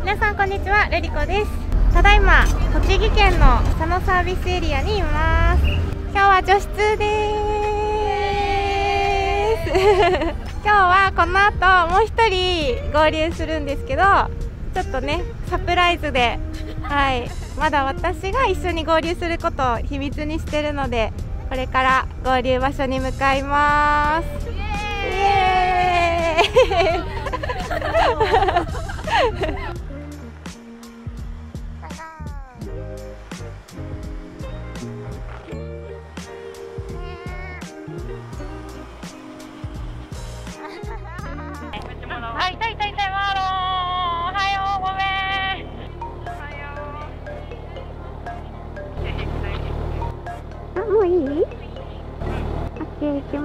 皆さんこんにちは、ルリコです。ただいま栃木県の佐野サービスエリアにいます。今日は女子通です今日はこの後もう一人合流するんですけど、ちょっとねサプライズで、はい、まだ私が一緒に合流することを秘密にしてるので、これから合流場所に向かいます。イエーイ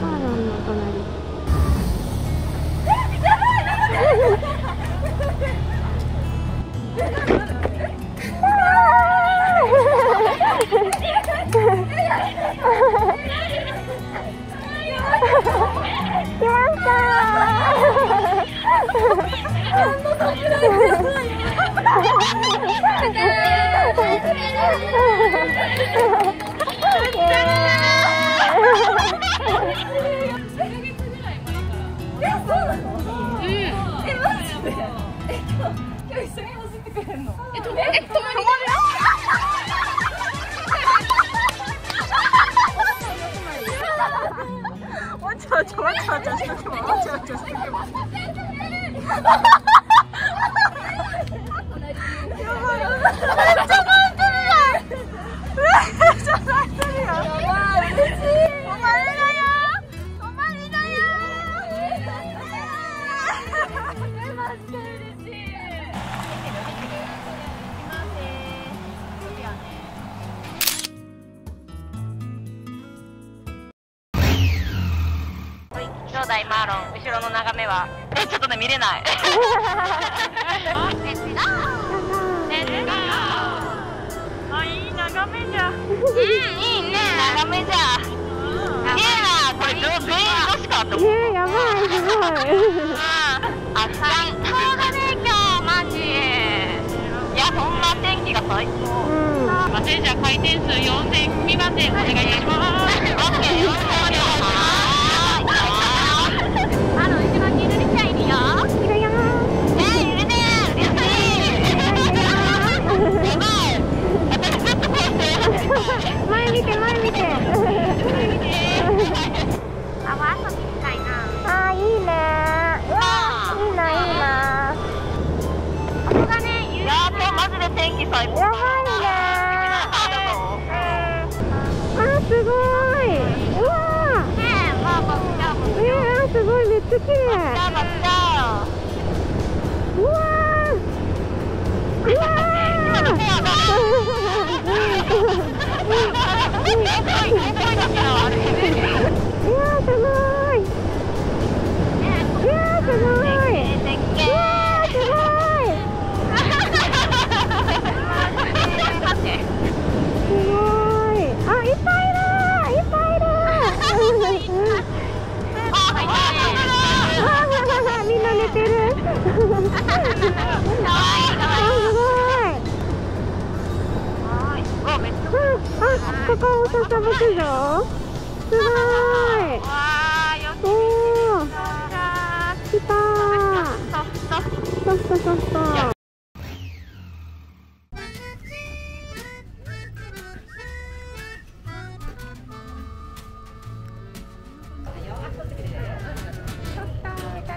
マーロン、後ろの眺めはちょっとね見れない。あ、いい眺めじゃ。いいね、眺めじゃ。いや、これ全員女子かと思う。やばい、すごい。あ、最高だね今日マジ。いや、ほんま天気が最高。マセじゃ回転数42番でお願いします。オッケー。ここおささ牧場、すごい。おお、来たー。ソフトソフト。いただ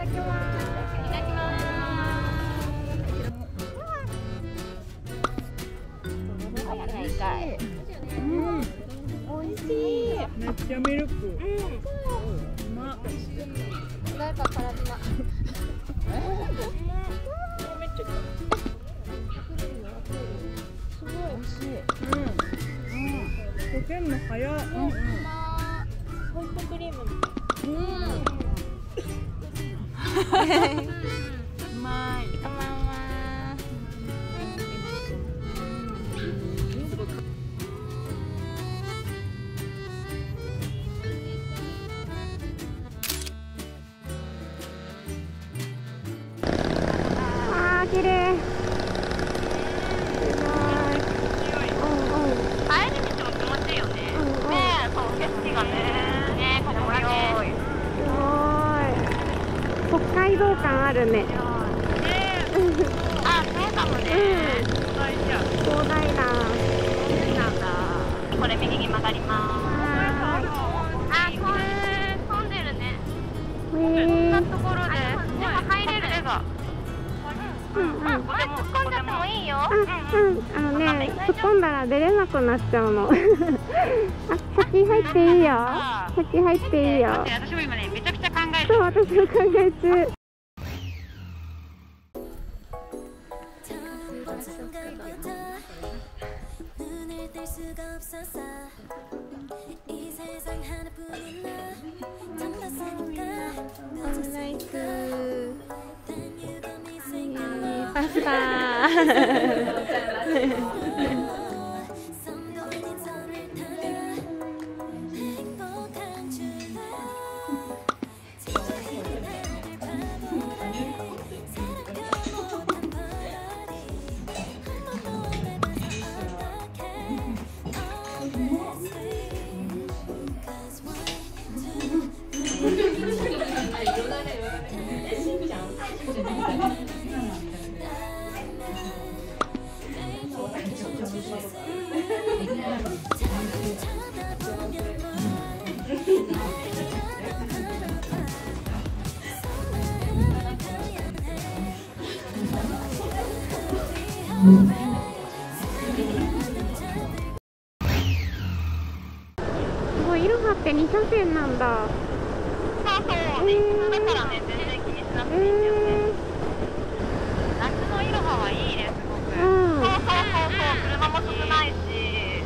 きます。いただきます。早くないかい。めっちゃミルク。うまっ。フライパンからずま。めっちゃ。すごい美味しい。溶けるの早い。ホイップクリーム。あるね。あ、そうかもね。広大な。なんだ。これ右に曲がります。あ、混んでるね。こんなところで。でも入れる。うんうん。これ突っ込んだってもいいよ。うんうん。あのね、突っ込んだら出れなくなっちゃうの。あ、先入っていいよ。先入っていいよ。私も今ね、めちゃくちゃ考えてる。そう、私も考え中。パスタって2車線なんだ。そうそう、だからね、全然気にしなくていいんだよね。夏のいろははいいね、すごく。車も少ないし、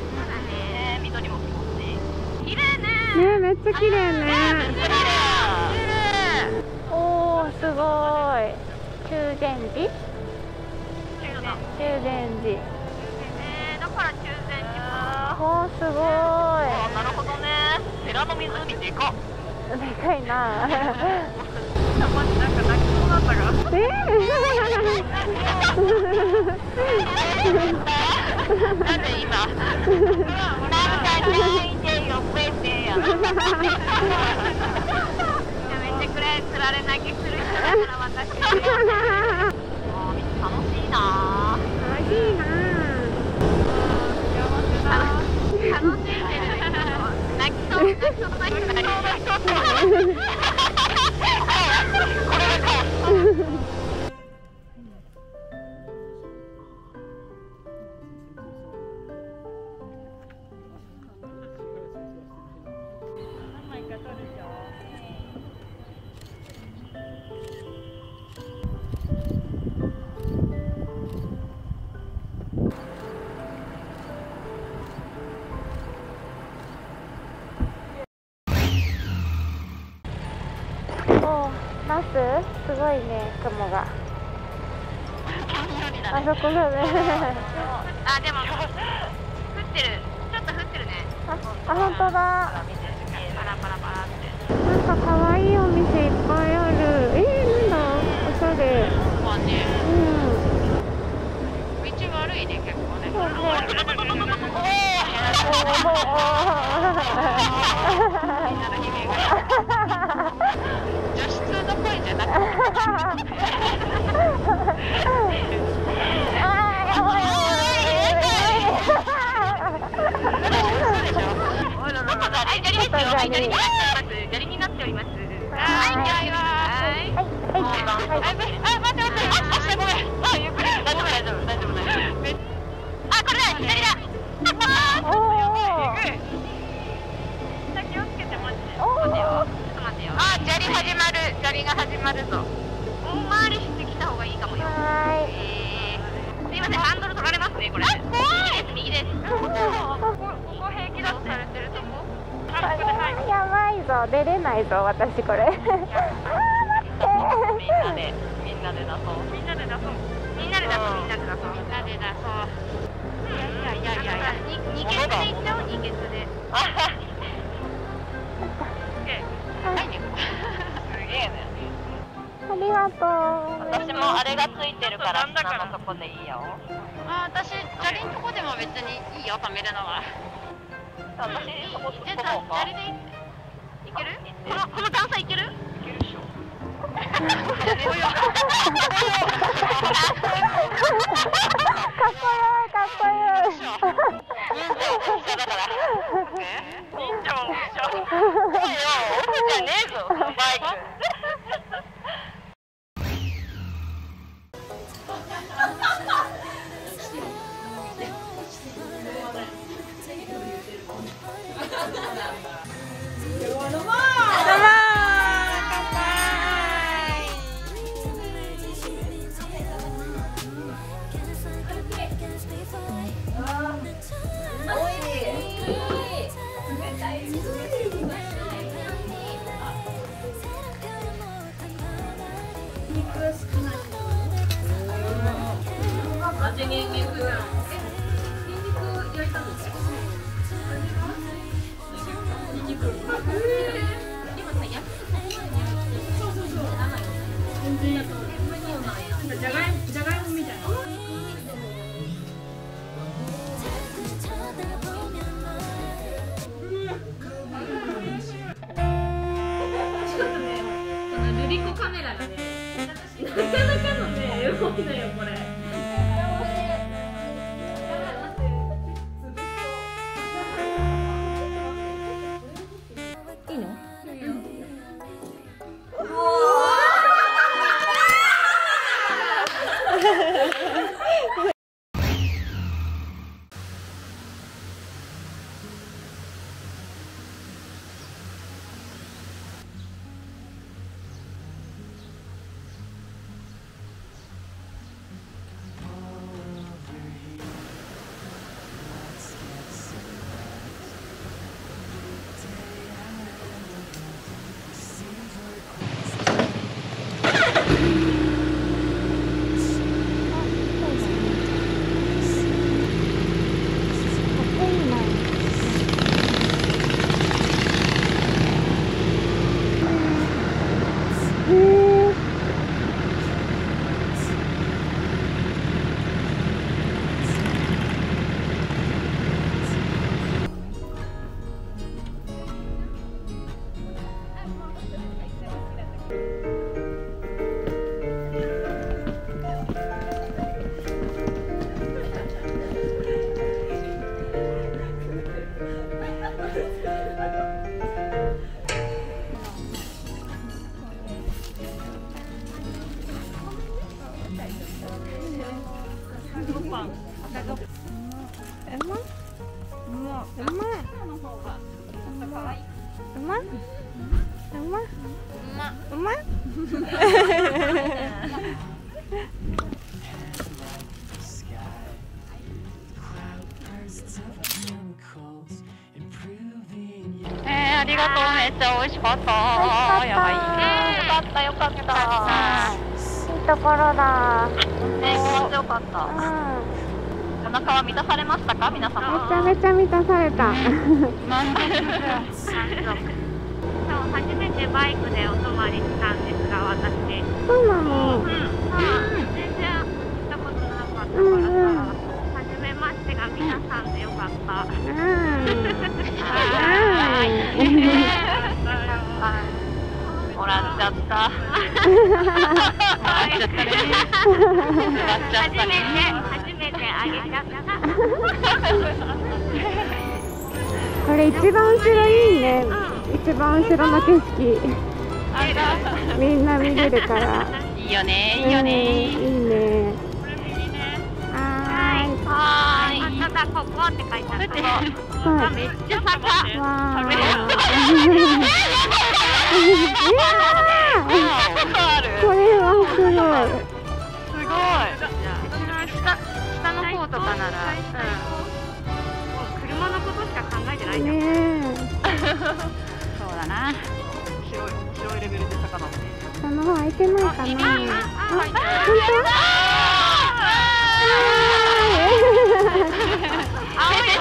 緑も気持ちいい。綺麗ね。ね、めっちゃ綺麗ね。おお、すごい。中禅寺。中禅寺。だから中禅寺。おお、すごい。なるほどね。寺の湖でかっ。でかいな。マジなんか泣きそうなんだが。なんで今。めっちゃつられ泣きする人だから私。楽しいな。楽しいな。楽しい。これがかわいい。すごいね、雲が。あそこだね。あ、でも降ってる。ちょっと降ってるね。あ、本当だ。パラパラパラって。なんか可愛いお店いっぱいある。なんだ、おしゃれ。道悪いね、結構ね。砂利が始まるぞ。回りしてきた方がいいかもよ。すいません、ハンドル取られますね、これ。右です。ここ平気だってされてるとこ。やばいぞ、出れないぞ、私これ。あ、待って。広いレベルで遡って。下の方開いてないかな。あ、本当？これはね、やばいね。という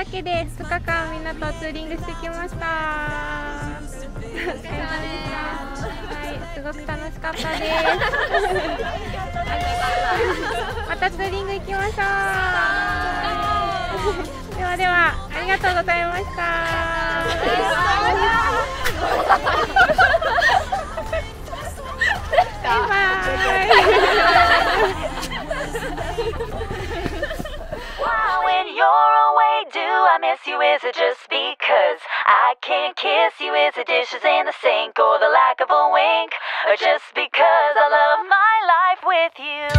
わけで2日間みんなとツーリングしてきました。お疲れ様でした。はい、すごく楽しかったですまたツーリング行きましょうではでは、ありがとうございましたバイバイMiss you, is it just because I can't kiss you? Is it dishes in the sink or the lack of a wink? Or just because I love my life with you?